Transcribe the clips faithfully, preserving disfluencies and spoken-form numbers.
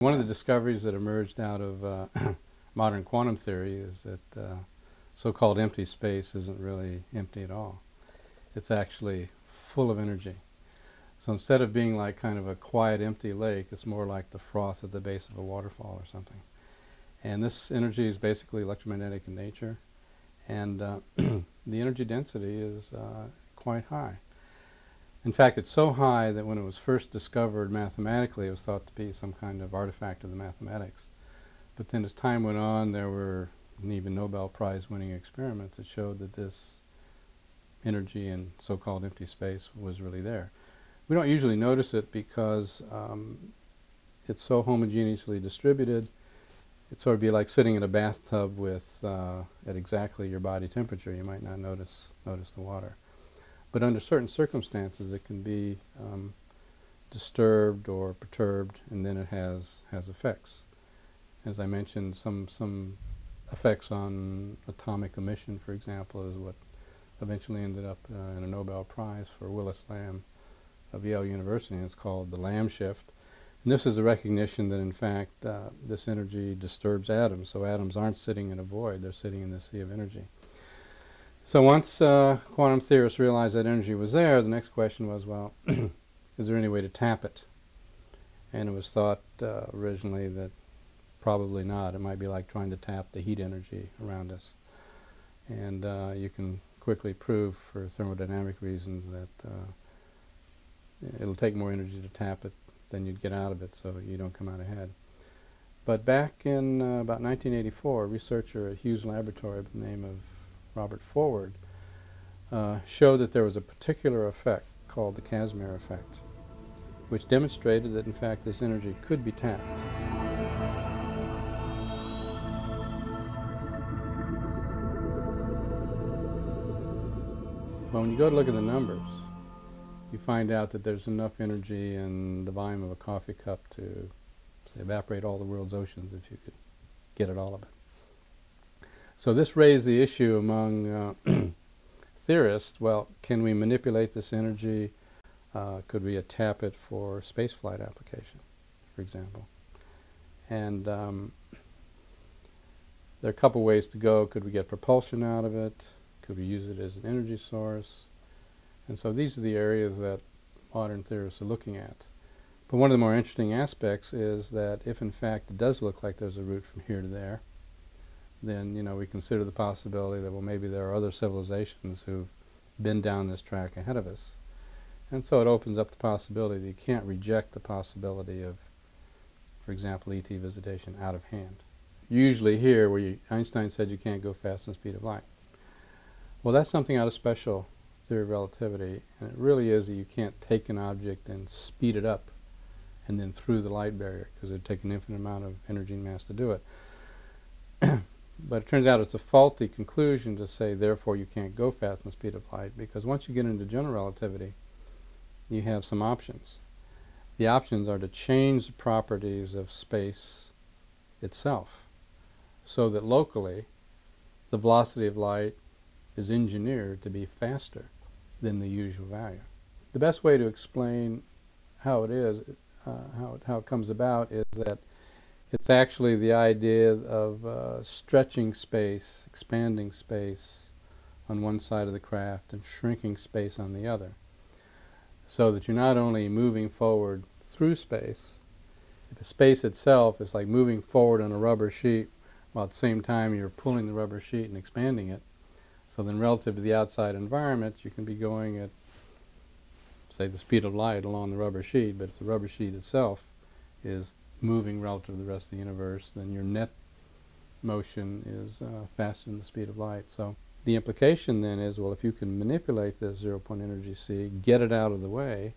One of the discoveries that emerged out of uh, modern quantum theory is that uh, so-called empty space isn't really empty at all. It's actually full of energy. So instead of being like kind of a quiet, empty lake, it's more like the froth at the base of a waterfall or something. And this energy is basically electromagnetic in nature, and uh, the energy density is uh, quite high. In fact, it's so high that when it was first discovered mathematically, it was thought to be some kind of artifact of the mathematics. But then as time went on, there were even Nobel Prize winning experiments that showed that this energy in so-called empty space was really there. We don't usually notice it because um, it's so homogeneously distributed. It'd sort of be like sitting in a bathtub with uh, at exactly your body temperature. You might not notice notice the water. But under certain circumstances, it can be um, disturbed or perturbed, and then it has has effects. As I mentioned, some some effects on atomic emission, for example, is what eventually ended up uh, in a Nobel Prize for Willis Lamb of Yale University, and it's called the Lamb shift. And this is a recognition that, in fact, uh, this energy disturbs atoms, so atoms aren't sitting in a void, they're sitting in the sea of energy. So once uh, quantum theorists realized that energy was there, the next question was, well, is there any way to tap it? And it was thought uh, originally that probably not. It might be like trying to tap the heat energy around us. And uh, you can quickly prove for thermodynamic reasons that uh, it'll take more energy to tap it than you'd get out of it, so you don't come out ahead. But back in uh, about nineteen eighty-four, a researcher at Hughes Laboratory by the name of Robert Forward uh, showed that there was a particular effect called the Casimir effect, which demonstrated that in fact this energy could be tapped. Well, when you go to look at the numbers, you find out that there's enough energy in the volume of a coffee cup to, say, evaporate all the world's oceans if you could get at all of it. So this raised the issue among uh, theorists, well, can we manipulate this energy? Uh, could we tap it for spaceflight application, for example? And um, there are a couple ways to go. Could we get propulsion out of it? Could we use it as an energy source? And so these are the areas that modern theorists are looking at. But one of the more interesting aspects is that if in fact it does look like there's a route from here to there, then, you know, we consider the possibility that, well, maybe there are other civilizations who've been down this track ahead of us. And so it opens up the possibility that you can't reject the possibility of, for example, E T visitation out of hand. Usually here, where you, Einstein said you can't go faster than the speed of light. Well, that's something out of special theory of relativity, and it really is that you can't take an object and speed it up and then through the light barrier, because it would take an infinite amount of energy and mass to do it. But it turns out it's a faulty conclusion to say, therefore, you can't go faster than the speed of light, because once you get into general relativity, you have some options. The options are to change the properties of space itself so that locally the velocity of light is engineered to be faster than the usual value. The best way to explain how it is, uh, how, it, how it comes about, is that it's actually the idea of uh, stretching space, expanding space on one side of the craft and shrinking space on the other, so that you're not only moving forward through space. If the space itself is like moving forward on a rubber sheet, while at the same time you're pulling the rubber sheet and expanding it. So then relative to the outside environment, you can be going at, say, the speed of light along the rubber sheet, but if the rubber sheet itself is moving relative to the rest of the universe, then your net motion is uh, faster than the speed of light. So the implication then is, well, if you can manipulate this zero-point energy C, get it out of the way,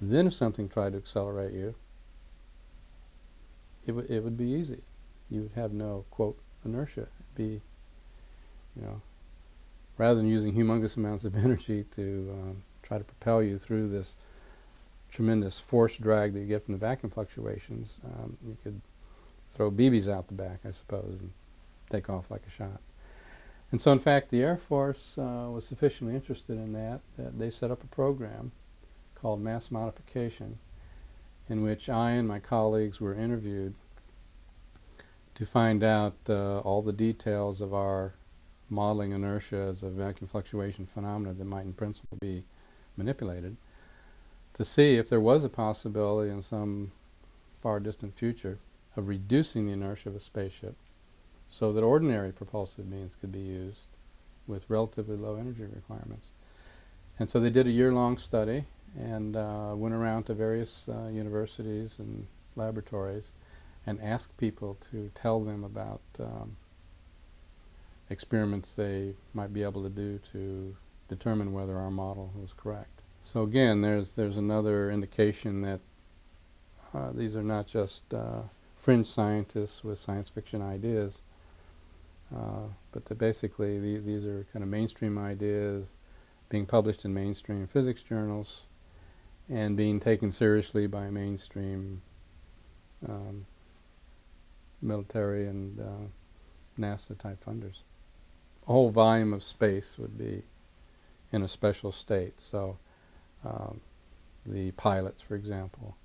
then if something tried to accelerate you, it, w it would be easy. You would have no, quote, inertia. It'd be, you know, rather than using humongous amounts of energy to um, try to propel you through this tremendous force drag that you get from the vacuum fluctuations, um, you could throw B Bs out the back, I suppose, and take off like a shot. And so, in fact, the Air Force uh, was sufficiently interested in that that they set up a program called mass modification, in which I and my colleagues were interviewed to find out uh, all the details of our modeling inertia as a vacuum fluctuation phenomena that might in principle be manipulated, to see if there was a possibility in some far distant future of reducing the inertia of a spaceship so that ordinary propulsive means could be used with relatively low energy requirements. And so they did a year-long study and uh, went around to various uh, universities and laboratories and asked people to tell them about um, experiments they might be able to do to determine whether our model was correct. So again, there's there's another indication that uh, these are not just uh, fringe scientists with science fiction ideas, uh, but that basically the, these are kind of mainstream ideas being published in mainstream physics journals and being taken seriously by mainstream um, military and uh, NASA type funders. A whole volume of space would be in a special state, so um, the pilots, for example,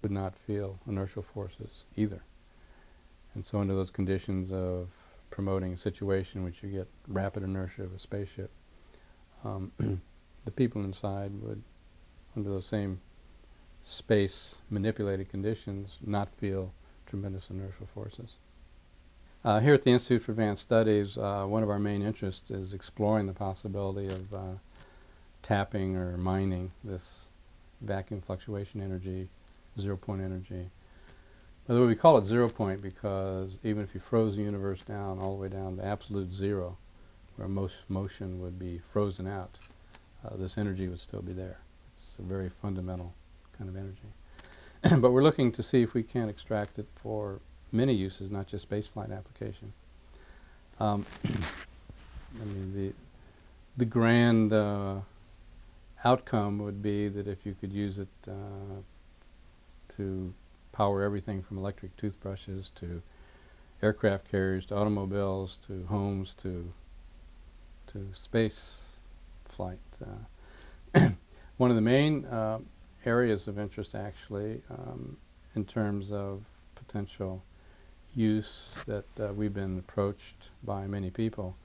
would not feel inertial forces either. And so under those conditions of promoting a situation in which you get rapid inertia of a spaceship, um, the people inside would, under those same space manipulated conditions, not feel tremendous inertial forces. Uh, here at the Institute for Advanced Studies, uh, one of our main interests is exploring the possibility of uh, tapping or mining this vacuum fluctuation energy, zero-point energy. By the way, we call it zero-point because even if you froze the universe down all the way down to absolute zero, where most motion would be frozen out, uh, this energy would still be there. It's a very fundamental kind of energy. But we're looking to see if we can extract it for many uses, not just spaceflight application. Um, I mean, the the grand uh, outcome would be that if you could use it uh, to power everything from electric toothbrushes to aircraft carriers to automobiles to homes to to space flight. Uh, one of the main uh, areas of interest, actually, um, in terms of potential use that uh, we've been approached by many people,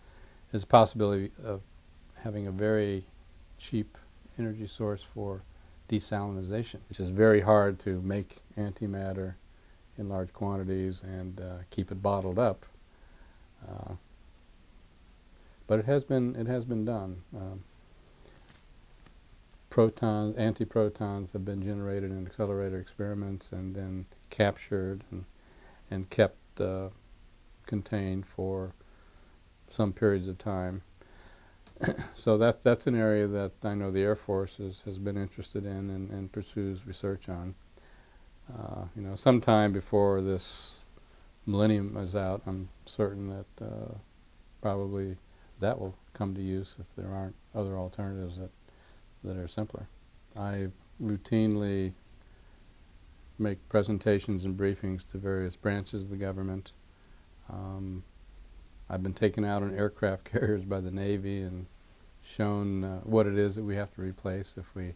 is the possibility of having a very cheap energy source for desalinization, which is very hard to make antimatter in large quantities and uh, keep it bottled up. Uh, but it has been it has been done. Um, protons, antiprotons have been generated in accelerator experiments and then captured and and kept uh, contained for some periods of time. So that, that's an area that I know the Air Force is, has been interested in and, and pursues research on. Uh, you know, sometime before this millennium is out, I'm certain that uh, probably that will come to use if there aren't other alternatives that, that are simpler. I routinely make presentations and briefings to various branches of the government. Um, I've been taken out on aircraft carriers by the Navy and shown uh, what it is that we have to replace if we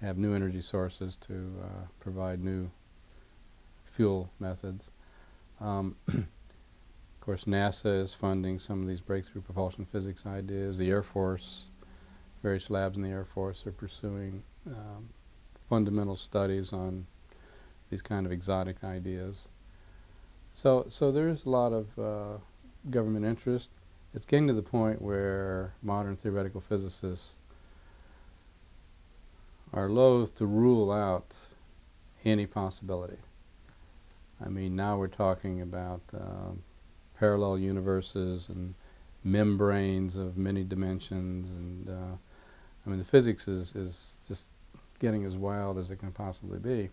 have new energy sources to uh, provide new fuel methods. Um, of course, NASA is funding some of these breakthrough propulsion physics ideas. The Air Force, various labs in the Air Force are pursuing um, fundamental studies on these kind of exotic ideas. So, so there's a lot of uh, government interest. It's getting to the point where modern theoretical physicists are loath to rule out any possibility. I mean, now we're talking about uh, parallel universes and membranes of many dimensions, and uh, I mean, the physics is, is just getting as wild as it can possibly be.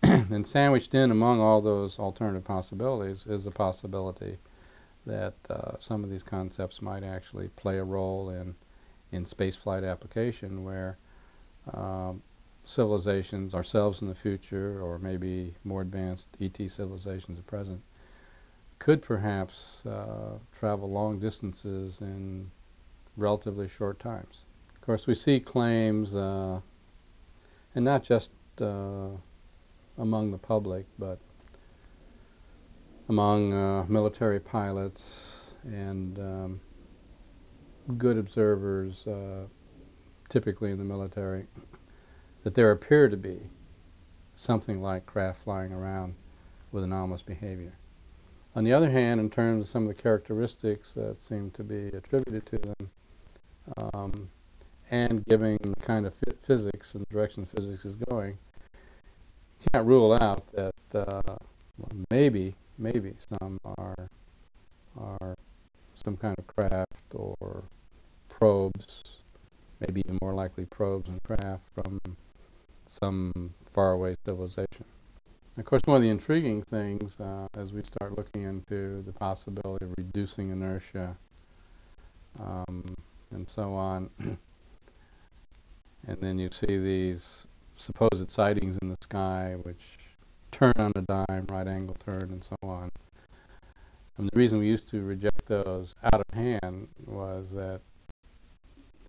And sandwiched in among all those alternative possibilities is the possibility that uh, some of these concepts might actually play a role in, in spaceflight application, where uh, civilizations, ourselves in the future, or maybe more advanced E T civilizations at present, could perhaps uh, travel long distances in relatively short times. Of course, we see claims, uh, and not just uh, among the public, but among uh, military pilots and um, good observers, uh, typically in the military, that there appear to be something like craft flying around with anomalous behavior. On the other hand, in terms of some of the characteristics that seem to be attributed to them, um, and giving the kind of physics and the direction physics is going, you can't rule out that uh, maybe, maybe some are, are some kind of craft or probes, maybe even more likely probes and craft from some faraway civilization. Of course, one of the intriguing things uh, as we start looking into the possibility of reducing inertia um, and so on, and then you see these supposed sightings in the sky which turn on a dime, right angle turn, and so on. And the reason we used to reject those out of hand was that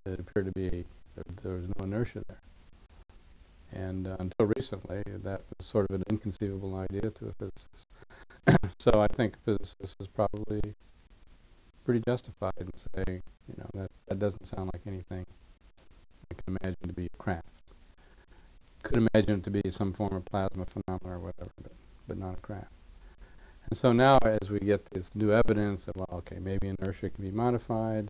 it appeared to be that there was no inertia there. And uh, until recently, that was sort of an inconceivable idea to a physicist. So I think a physicist is probably pretty justified in saying, you know, that, that doesn't sound like anything I can imagine to be a craft. Could imagine it to be some form of plasma phenomena or whatever, but, but not a craft. And so now as we get this new evidence that, well, okay, maybe inertia can be modified,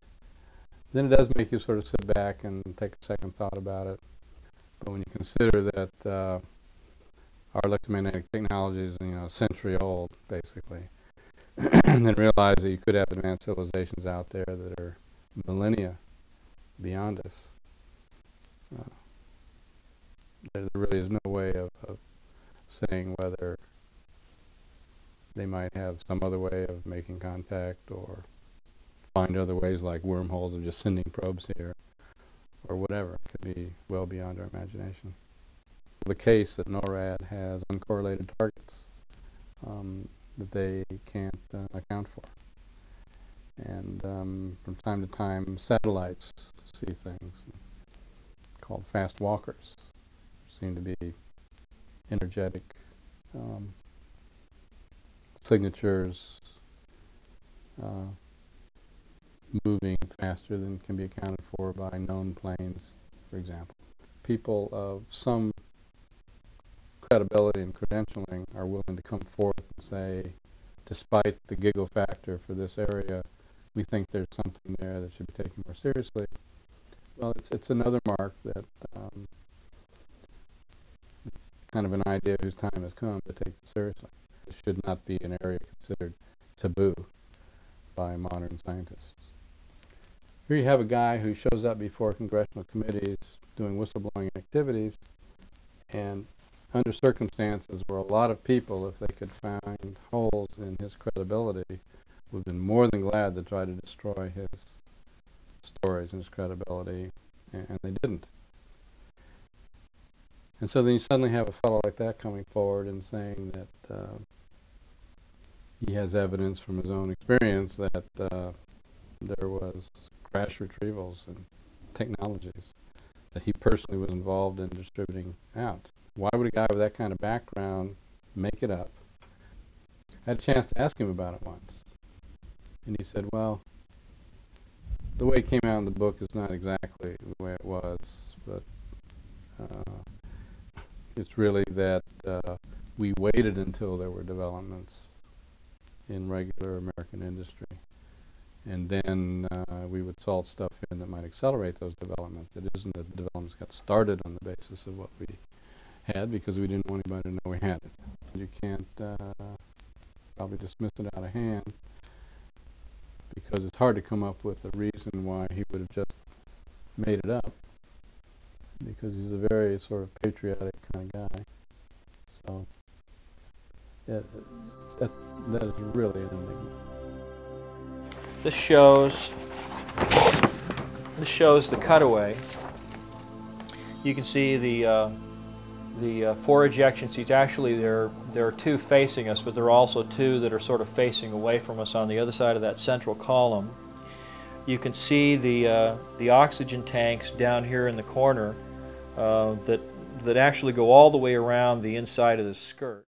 then it does make you sort of sit back and take a second thought about it. But when you consider that uh, our electromagnetic technology is, you know, a century old, basically, and then realize that you could have advanced civilizations out there that are millennia beyond us, uh, there really is no way of, of saying whether they might have some other way of making contact or find other ways like wormholes of just sending probes here, or whatever. It could be well beyond our imagination. The case that NORAD has uncorrelated targets um, that they can't uh, account for. And um, from time to time, satellites see things called fast walkers, seem to be energetic um, signatures uh, moving faster than can be accounted for by known planes, for example. People of some credibility and credentialing are willing to come forth and say, despite the giggle factor for this area, we think there's something there that should be taken more seriously. Well, it's, it's another mark that um, kind of an idea whose time has come to take it seriously. It should not be an area considered taboo by modern scientists. Here you have a guy who shows up before congressional committees doing whistleblowing activities, and under circumstances where a lot of people, if they could find holes in his credibility, would have been more than glad to try to destroy his stories and his credibility, and, and they didn't. And so then you suddenly have a fellow like that coming forward and saying that uh, he has evidence from his own experience that uh, there was crash retrievals and technologies that he personally was involved in distributing out. Why would a guy with that kind of background make it up? I had a chance to ask him about it once, and he said, well, the way it came out in the book is not exactly the way it was, but uh, it's really that uh, we waited until there were developments in regular American industry, and then uh, we would salt stuff in that might accelerate those developments. It isn't that the developments got started on the basis of what we had, because we didn't want anybody to know we had it. You can't uh, probably dismiss it out of hand, because it's hard to come up with a reason why he would have just made it up, because he's a very sort of patriotic kind of guy. So It, that, that is really an enigma. This shows, this shows the cutaway. You can see the uh, the uh, four ejection seats. Actually, there there are two facing us, but there are also two that are sort of facing away from us on the other side of that central column. You can see the uh, the oxygen tanks down here in the corner uh, that, that actually go all the way around the inside of the skirt.